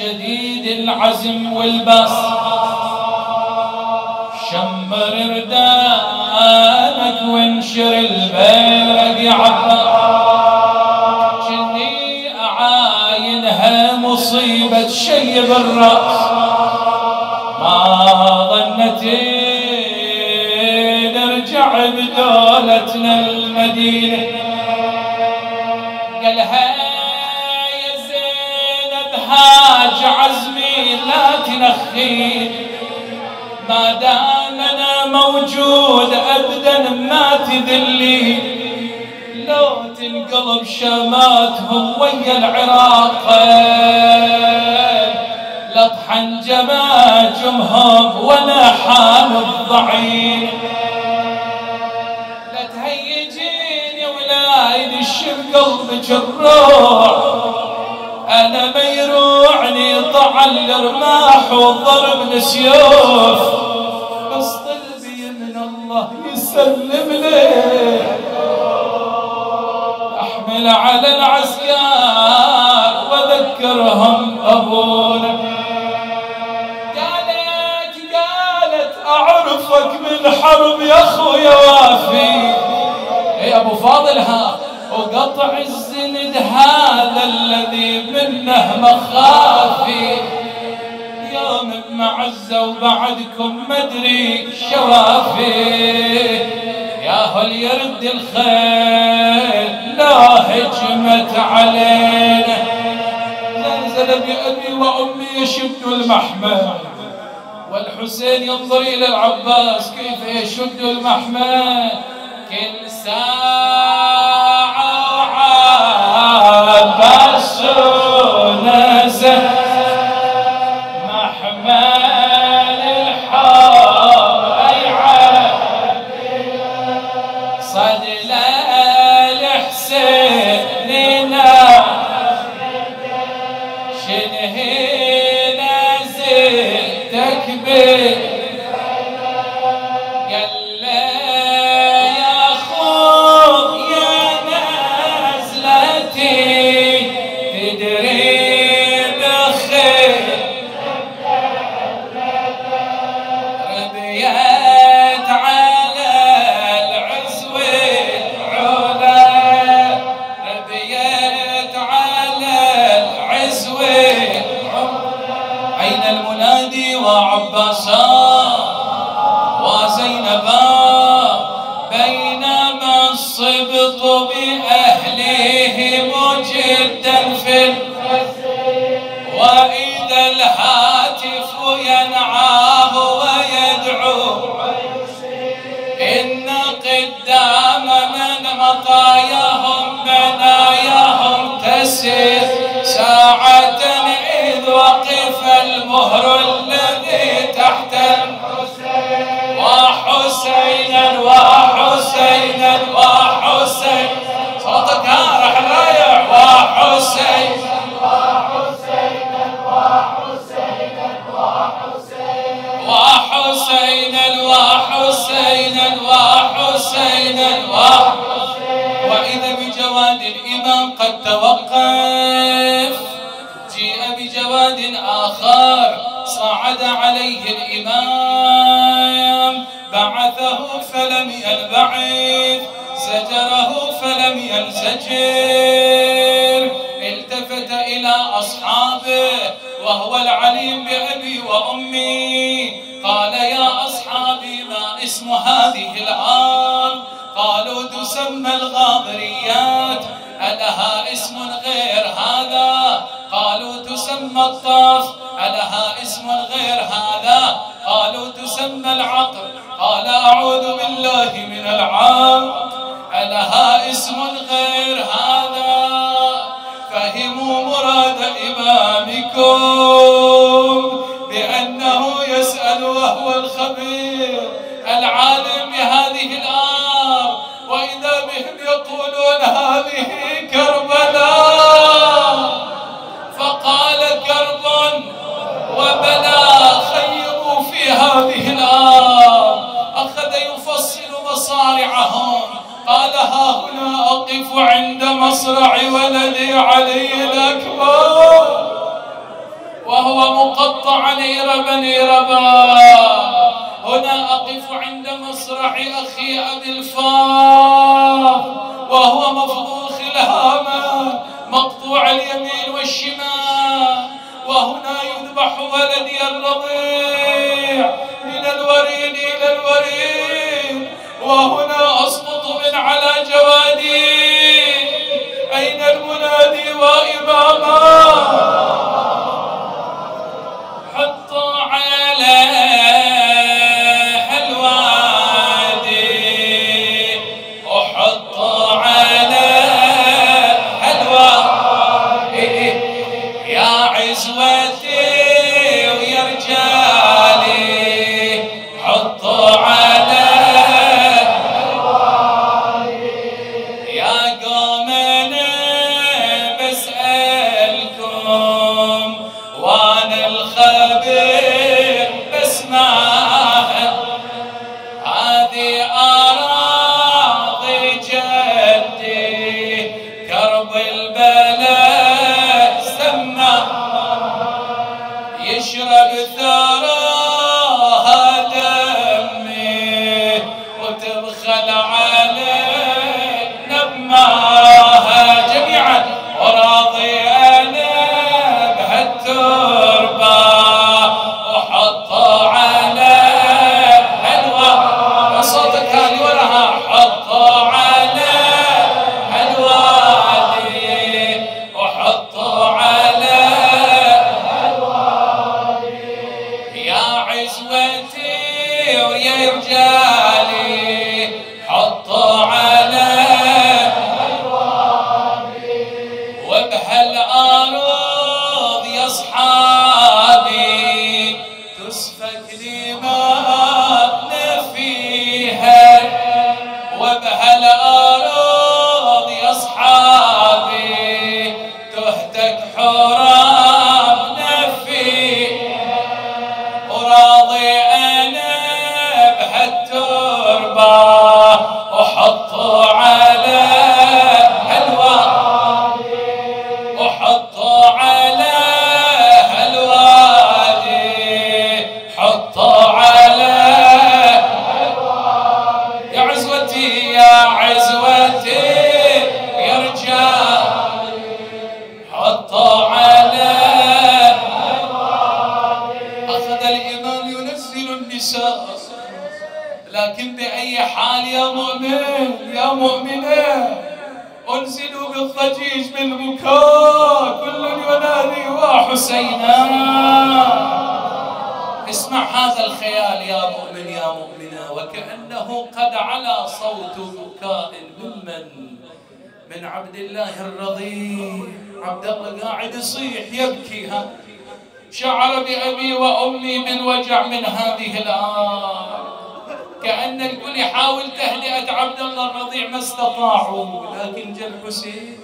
شديد العزم والباس شمر ردانك وانشر البيرق يا عباس جني اعاينها مصيبة شي بالراس ما ظنتي نرجع بدولتنا المدينة قالها يا زينب هاج عزمي لا تنخين ما دام انا موجود ابدا ما تذلي لو تنقلب شماتهم ويا العراق لطحن جماجمهم وانا حال الضعيف لا تهيجيني ولا يدش بقلبك الروح انا ما يروعني طعن الرماح وضرب السيوف بس طلبي من الله يسلم لي احمل على العسكر واذكرهم ابونا اعرفك من حرب يا اخويا وافي يا ابو فاضل ها وقطع الزند هذا الذي منه مخافي يوم بمعزه وبعدكم مدري شوافي يا هل يرد الخيل لا هجمت علينا زلزل بابي وامي شبت المحمل والحسين ينظر إلى العباس كيف يشد المحمل كل ساعة عباس نازل محمل الحار يعبي صدل الحسين لنا شنهي قال يا خويا نازلتي تدري بخير ربيت على العزو العلا ربيت على العزو أين المنادي وعباسا وزينبا بينما الصبط بأهله مجدا في الفسيح وإذا الهاتف ينعاه ويدعو إن قدام من مطاياهم بناياهم تسير ساعة إذ وقف المهر الذي تحت الحسين وحسينا وحسينا وحسين صوتك راح الرايع وحسين وحسينا وحسينا وحسين وحسينا وحسينا وحسينا وإذا بجواد الإمام قد توقف جاء بجواد آخر صعد عليه الإمام بعثه فلم ينبعث زجره فلم ينزجر التفت إلى أصحابه وهو العليم بأبي وأمي قال يا أصحابي ما اسم هذه الآن قالوا تسمى الغاضريات ألها اسم غير هذا قالوا تسمى الطاف ألها اسم غير هذا قالوا تسمى العقل قال أعوذ بالله من العار ألها اسم غير هذا فهموا مراد إمامكم بأنه يسأل وهو الخبير العالم بهذه الآب وإذا بهم يقولون هذه كربلاء فقال كرب وبلاء خيبوا في هذه الآب أخذ يفصل مصارعهم قال ها هنا أقف عند مصرع ولدي علي الأكبر وهو مقطع لربني ربا. هنا أقف عند مسرح أخي أبي الفاضل وهو مفضوخ الهامة مقطوع اليمين والشمال، وهنا يذبح ولدي الرضيع من الوريد إلى الوريد، وهنا أسقط من على جوادي. أين المنادي وإماما حط على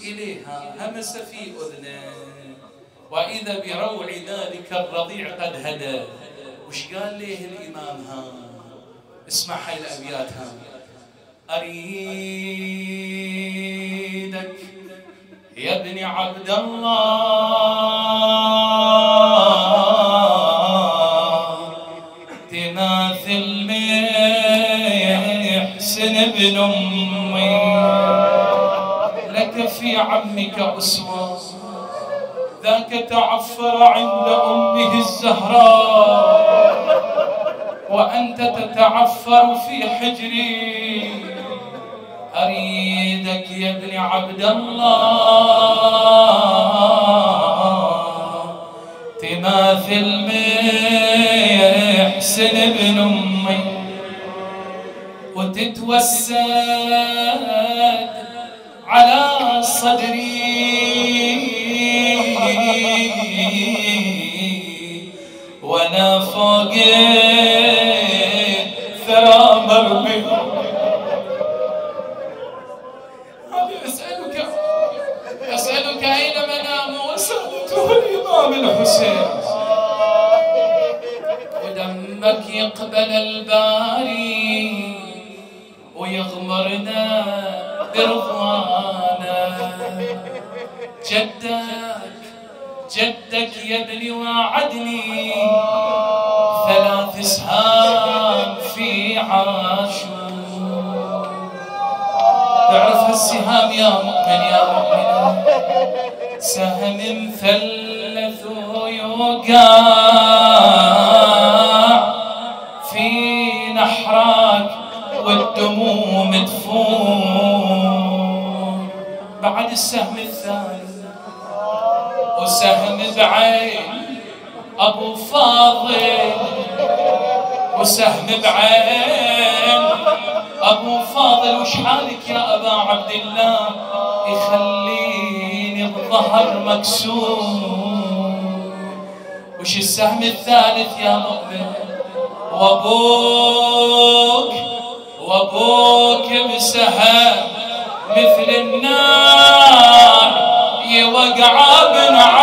في أذنه، وإذا بروع ذلك الرضيع قد هدى. وش قال ليه الإمام؟ ها اسمع هاي الأبيات. ها أريدك يا ابن عبد الله تماثل محسن ابن أمي، لك في عمك أسوة، ذاك تعفر عند أمه الزهراء وأنت تتعفر في حجري. أريدك يا ابن عبد الله تماثل محسن ابن أمي وتتوسد على صدري وانا فوق ثرى مرمي. اسالك اين منام وسالته الامام الحسين، ودمك يقبل الباري ويغمرنا برضوانا. جدك جدك يا ابني وعدني 3 سهام في عاشور. تعرف هالسهام يا مؤمن يا مؤمنة، سهم مثلث ويوقع في نحرك والدموع مدفون. بعد السهم الثاني وسهم بعين ابو فاضل، وسهم بعين ابو فاضل. وش حالك يا ابا عبد الله؟ يخليني الظهر مكسور. وش السهم الثالث يا مؤمن؟ وابوك بسهم مثل النار يوقع بنعم